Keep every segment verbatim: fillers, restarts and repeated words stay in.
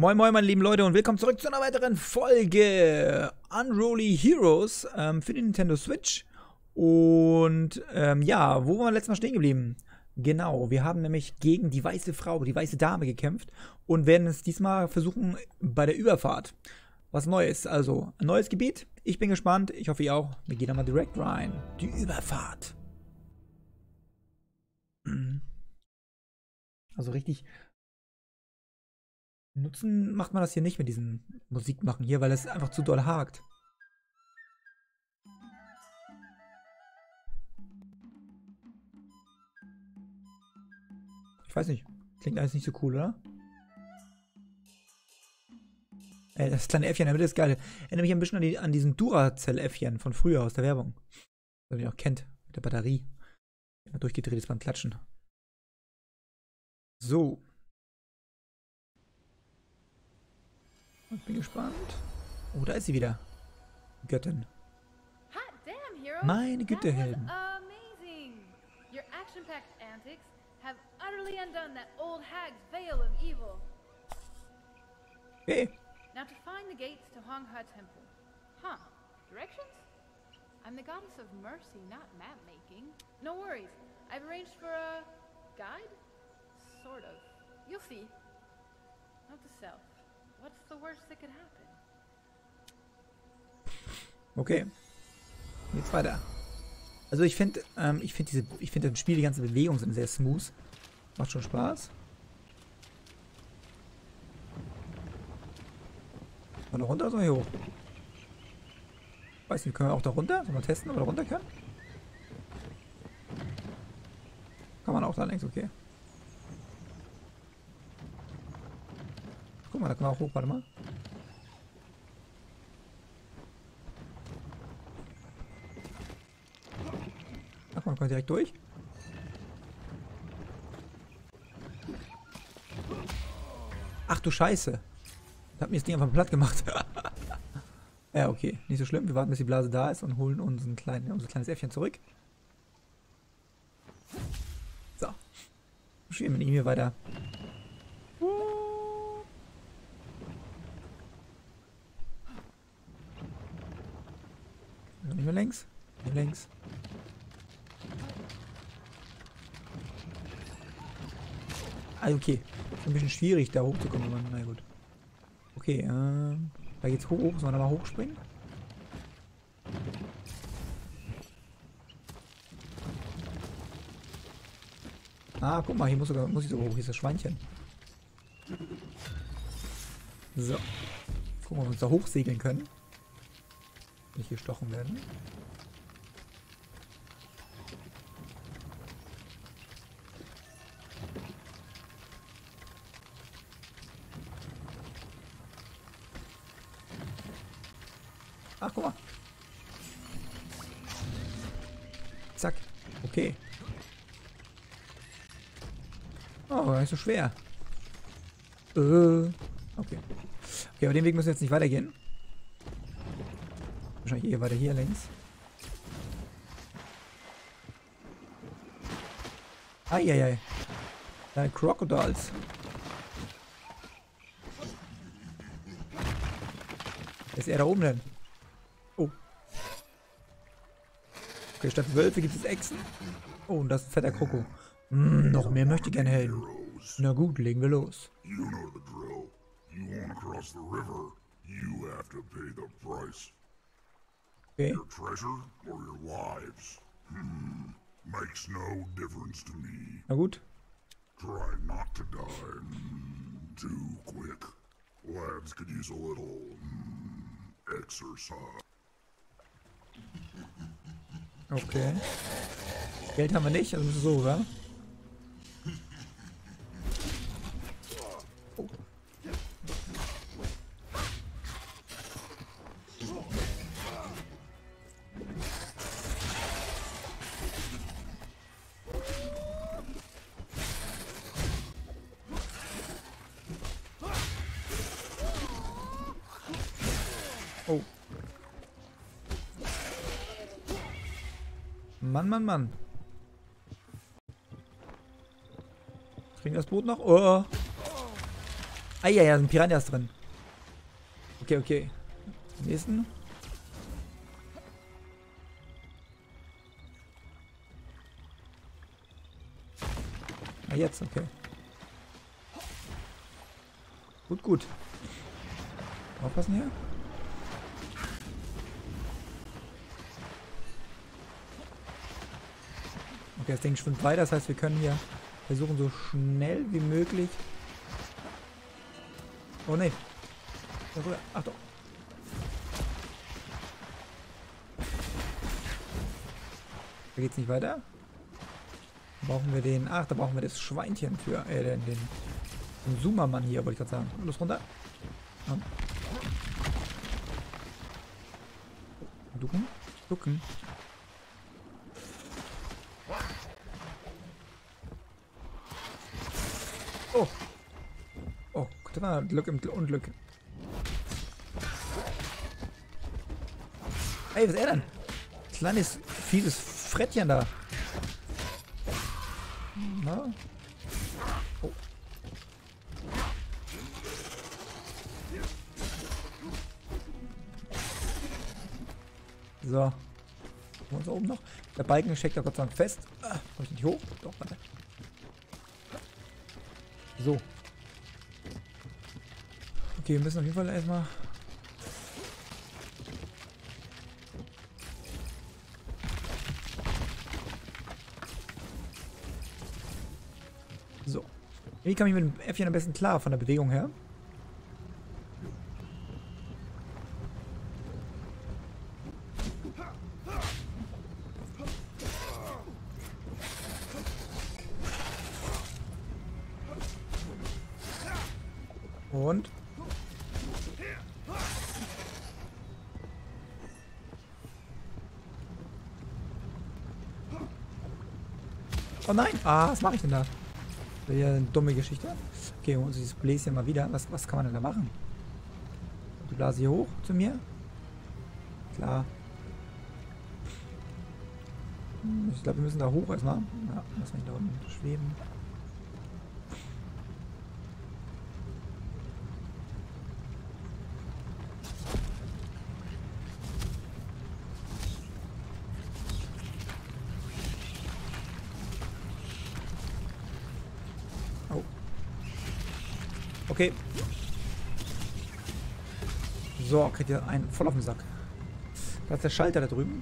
Moin moin meine lieben Leute und willkommen zurück zu einer weiteren Folge Unruly Heroes ähm, für die Nintendo Switch. Und ähm, ja, wo waren wir letztes Mal stehen geblieben? Genau, wir haben nämlich gegen die weiße Frau, die weiße Dame gekämpft und werden es diesmal versuchen bei der Überfahrt. Was Neues, also ein neues Gebiet. Ich bin gespannt, ich hoffe ihr auch. Wir gehen da mal direkt rein. Die Überfahrt. Also richtig... Nutzen macht man das hier nicht mit diesem Musikmachen hier, weil es einfach zu doll hakt. Ich weiß nicht. Klingt alles nicht so cool, oder? Ey, das kleine Äffchen in der Mitte ist geil. Erinnert mich ein bisschen an, die, an diesen Duracell-Äffchen von früher aus der Werbung. Wenn ihr ihn auch kennt. Mit der Batterie. Immer durchgedreht ist beim Klatschen. So. Ich bin gespannt. Oh, da ist sie wieder. Göttin. Meine Güte, Helden. Hey. Now to find the gates to Hong Hua Temple. Huh. Directions? I'm the Goddess of Mercy, not map making. No worries. I've arranged for a guide? Sort of. You'll see. Not to self. What's the worst that could happen? Okay. Jetzt weiter. Also ich finde, ähm, ich finde diese, ich finde im Spiel die ganzen Bewegungen sind sehr smooth. Macht schon Spaß. Mal da runter oder so hier hoch? Weiß nicht, können wir auch da runter? Sollen wir testen, ob wir da runter können? Kann man auch da links, okay. Guck mal, da kann man auch hoch, warte mal. Ach, man kommt direkt durch. Ach du Scheiße. Ich hab mir das Ding einfach platt gemacht. Ja, okay. Nicht so schlimm. Wir warten, bis die Blase da ist und holen uns ein klein, unser kleines Äffchen zurück. So. Schieben wir mit ihm hier weiter. Längs, längs. Ah, okay. Ist ein bisschen schwierig, da hochzukommen. Na gut. Okay, ähm, da geht's hoch. Sollen wir mal hochspringen? Ah, guck mal, hier muss, sogar, muss ich sogar hoch. Hier ist das Schweinchen. So. Gucken wir, ob wir uns da hochsegeln können. Nicht gestochen werden. Ach, guck mal. Zack. Okay. Oh, war nicht so schwer. Äh. Okay. Okay, aber den Weg müssen wir jetzt nicht weitergehen. Wahrscheinlich eher weiter hier längs. Eieiei. Deine Crocodiles. Wer ist er da oben denn? Oh. Okay, statt Wölfe gibt es Echsen. Oh, und das ist ein fetter Kroko. Mm, noch mehr möchte ich gerne Helden. Na gut, legen wir los. You know the drill. You wanna cross the river. You have to pay the price. Okay. Your treasure or your lives. Hmm. Makes no difference to me. Na gut. Try not to die too quick. Lads could use a little exercise. Okay. Geld haben wir nicht, also müssen wir so, oder? Oh. Mann, Mann, Mann. Kriegen wir das Boot noch? Oh. Ah ja, ja, sind Piranhas drin. Okay, okay. Nächsten. Ah, jetzt, okay. Gut, gut. Aufpassen hier. Okay, das Ding schwimmt weiter, das heißt, wir können hier versuchen, so schnell wie möglich. Oh ne. Achtung. Da geht's nicht weiter. Da brauchen wir den. Ach, da brauchen wir das Schweinchen für. Äh, den. den den Zoomermann hier, wollte ich gerade sagen. Los, runter. Und. Ducken. Ducken. Oh. Oh, guck mal, Glück im Unglück. Ey, was ist er denn? Kleines, fieses Frettchen da. Na? Oh. So. Wo ist oben noch? Der Balken steckt da Gott sei Dank fest. Ah, kann ich nicht hoch? Doch, warte. So. Okay, wir müssen auf jeden Fall erstmal. So. Wie komme ich mit dem Äffchen am besten klar von der Bewegung her? Und? Oh nein! Ah, was mache ich denn da? Das ist ja eine dumme Geschichte. Okay, holen wir uns dieses Bläschen mal wieder. Was, was kann man denn da machen? Die Blase hier hoch zu mir. Klar. Ich glaube, wir müssen da hoch erstmal. Ja, lass mich da unten schweben. Okay. So, kriegt ihr einen voll auf den Sack. Da ist der Schalter da drüben.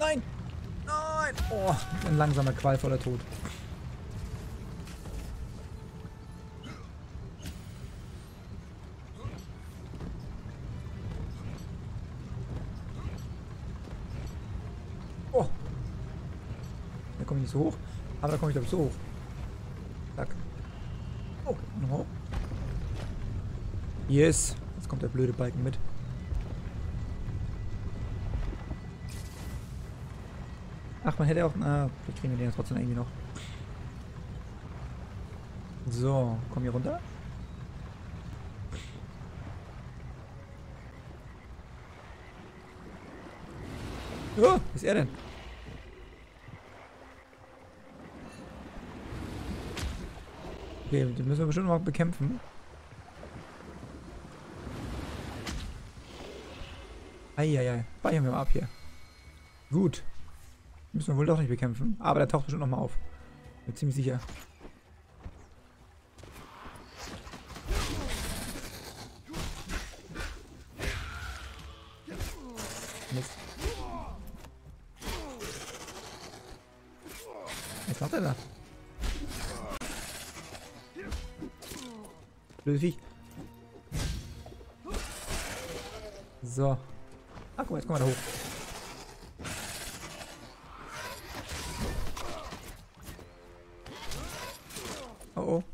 Nein! Nein! Oh, ein langsamer, qualvoller Tod. Oh! Da komme ich nicht so hoch. Aber da komme ich glaube ich so hoch. Zack. Oh, nochmal. Yes. Jetzt kommt der blöde Balken mit. Ach, man hätte auch... Ah, vielleicht kriegen wir den ja trotzdem irgendwie noch. So, komm hier runter. Oh, was ist er denn? Okay, den müssen wir bestimmt noch bekämpfen. Eieiei, speichern wir mal ab hier. Gut. Müssen wir wohl doch nicht bekämpfen. Aber der taucht bestimmt nochmal auf. Bin ziemlich sicher. Mist. Was macht er da? So. Ah, guck mal, jetzt kommen wir da hoch. Oh oh.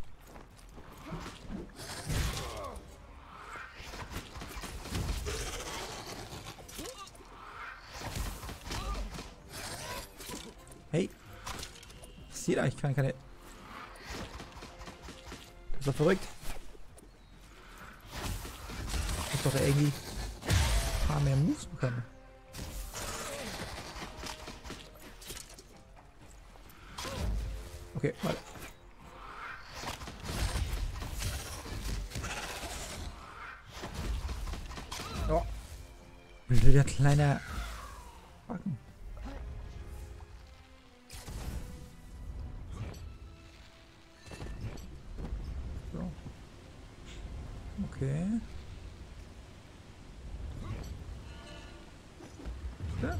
Hey. Was ist hier da? Ich kann keine... Das ist doch verrückt. Doch irgendwie ein paar mehr Moves bekommen. Okay, warte. Blöder kleiner... Backen. So. Okay. Ja,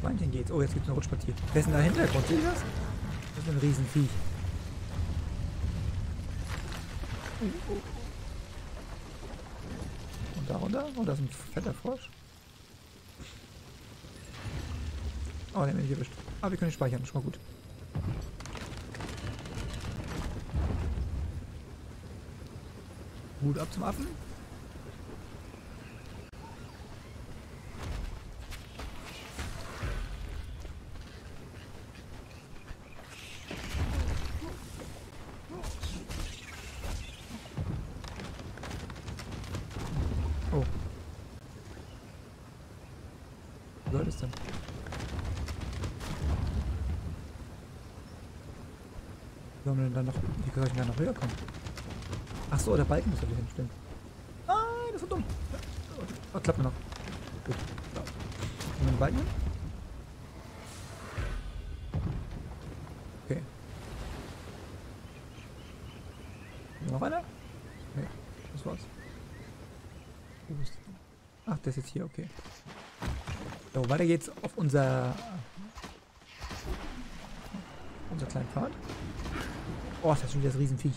Schweinchen geht's. Oh, jetzt gibt's einen Rutschpartier. Wer ist denn da Hintergrund? Seht ihr das? Das ist ein Riesenvieh. Und da runter? Oh, da ist ein fetter Frosch. Oh, den bin ich erwischt. Aber wir können ihn speichern, schon mal gut. Hut ab zum Affen. Oh. Wo soll das denn? Wie können wir denn dann noch, wie können wir denn dann noch höher kommen? Ach so, der Balken muss natürlich hinstellen. Nein, das war dumm. Oh, klappt mir noch. Gut. Nehmen wir den Balken hin? Okay. Noch einer? Nee, das war's. Ach, der ist jetzt hier, okay. So, weiter geht's auf unser... unser kleinen Pfad. Oh, das ist schon wieder das Riesenviech.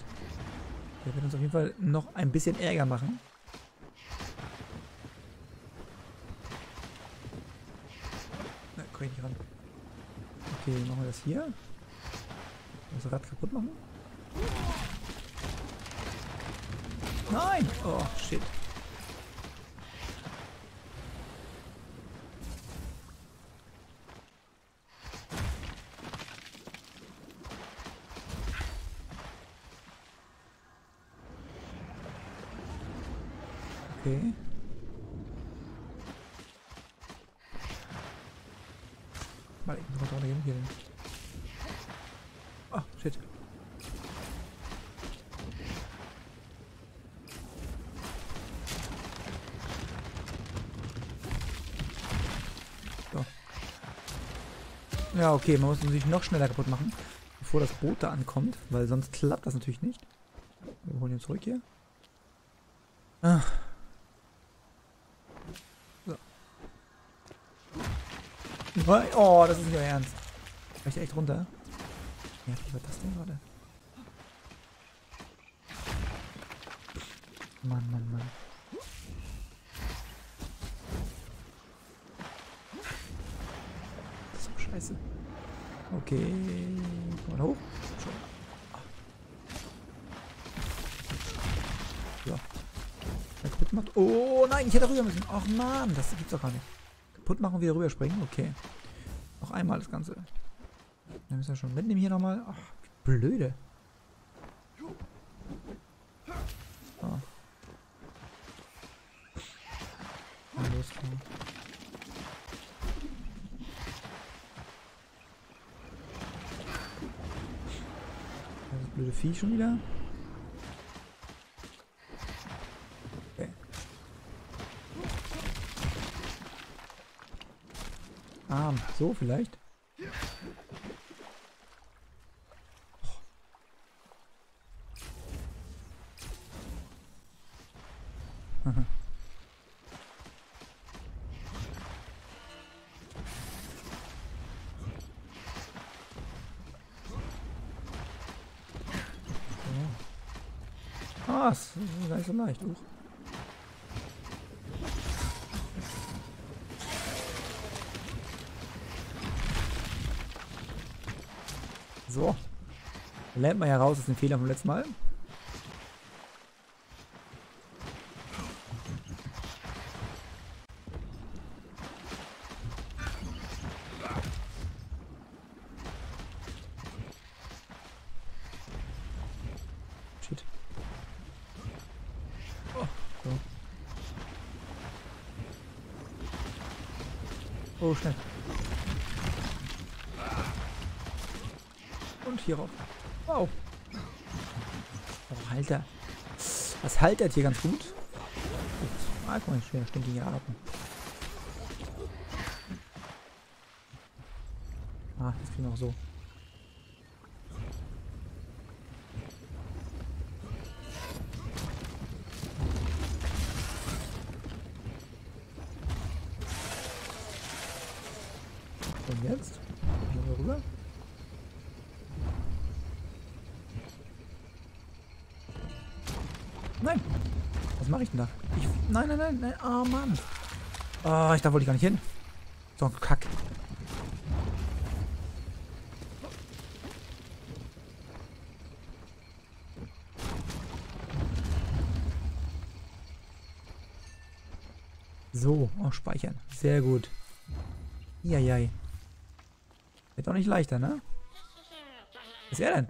Der wird uns auf jeden Fall noch ein bisschen Ärger machen. Na, komm ich nicht ran. Okay, machen wir das hier. Das Rad kaputt machen. Nein! Oh, shit. Okay. Mal eben runter gehen hier. Ah, shit. So. Ja, okay, man muss natürlich noch schneller kaputt machen, bevor das Boot da ankommt, weil sonst klappt das natürlich nicht. Wir holen ihn zurück hier. Ah. Oh, das ist nicht euer Ernst. War ich echt runter? Ja, wie war das denn gerade? Mann, Mann, Mann. Das ist so scheiße. Okay. Komm mal hoch. Schon. So. Kaputt macht. Oh nein, ich hätte rüber müssen. Ach Mann, das gibt's doch gar nicht. Kaputt machen und wieder rüberspringen. Okay. Noch einmal das Ganze. Dann müssen wir schon mitnehmen hier nochmal. Ach, blöde. Ah. Los, komm. Das blöde Vieh schon wieder. Arm. So, vielleicht. Oh. Ah, das ist gar nicht so leicht. Uch. So, lernt man ja raus aus den Fehlern vom letzten Mal. Shit. Oh, so. Oh, schnell. Und hier rauf. Wow. Oh, Halter. Das haltert hier ganz gut. Ah, guck mal, ich stinke hier ab. Ah, das ging auch so. Und jetzt? Gehen wir rüber. Nein! Was mache ich denn da? Ich, nein, nein, nein, nein. Oh Mann. Oh, ich, da wollte ich gar nicht hin. So ein Kack. So, auch speichern. Sehr gut. Jajai. Wird auch nicht leichter, ne? Was ist er denn?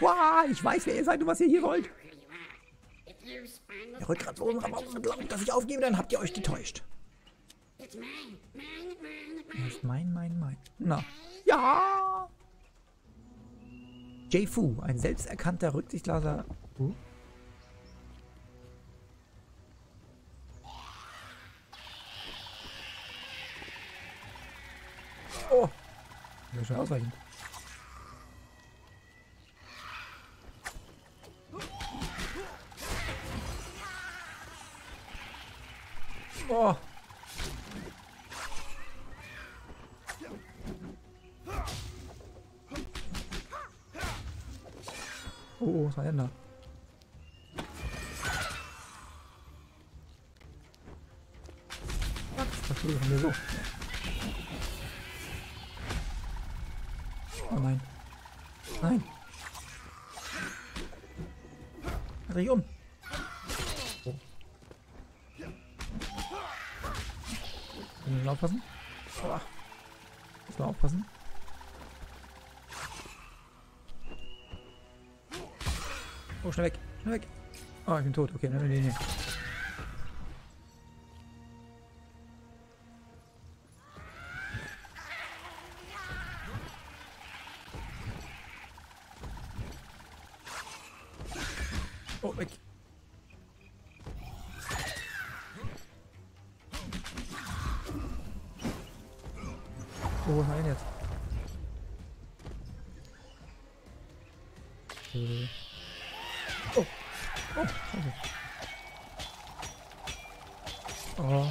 Wow, ich weiß, wer ihr seid und was ihr hier wollt. Ihr wollt gerade so unserem Augen glauben, dass ich aufgebe, dann habt ihr euch getäuscht. Das ist mein, mein, mein. Na, ja. J-Fu, ein selbsterkannter Rücksichtsloser. Uh. Oh, das ist schon ausreichend. Oh. Oh, was war denn da? Was tue ich denn hier so? Oh nein. Nein. Dreh ich um. Oh. Müssen wir aufpassen? Oh. Müssen wir aufpassen? Oh, schnell weg, schnell weg. Oh, ich bin tot. Okay, nein, nein, nein. Oh, weg. Oh, nein, jetzt. Okay. Oh, oh,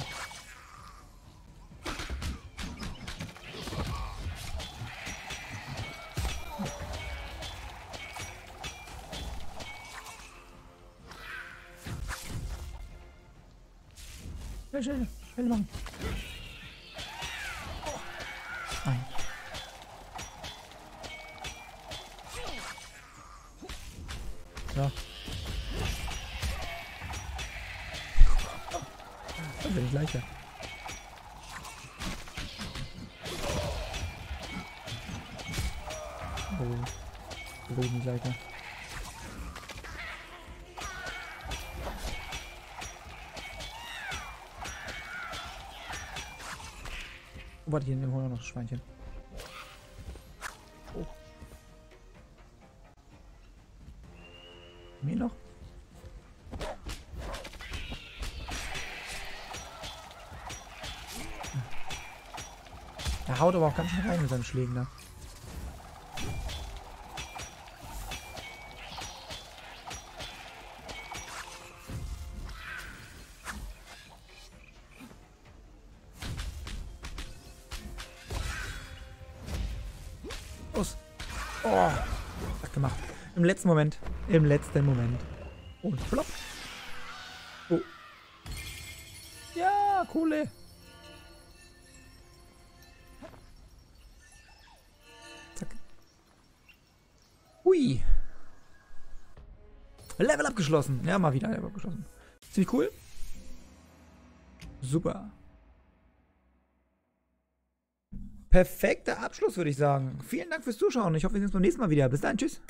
scheiße. Oh. Schnell, schnell, schnell machen. Oh. Nein. Ja. Das ist ja nicht leichter. Oh, das ist nicht leichter. Oh, warte, hier in dem Hunger noch Schweinchen. Oh. Mir noch? Er haut aber auch ganz schön rein mit seinen Schlägen da. Los. Oh, das gemacht. Im letzten Moment. Im letzten Moment. Und plopp. Oh. Ja, Kohle. Hui. Level abgeschlossen. Ja, mal wieder Level abgeschlossen. Ziemlich cool. Super. Perfekter Abschluss, würde ich sagen. Vielen Dank fürs Zuschauen. Ich hoffe, wir sehen uns beim nächsten Mal wieder. Bis dann. Tschüss.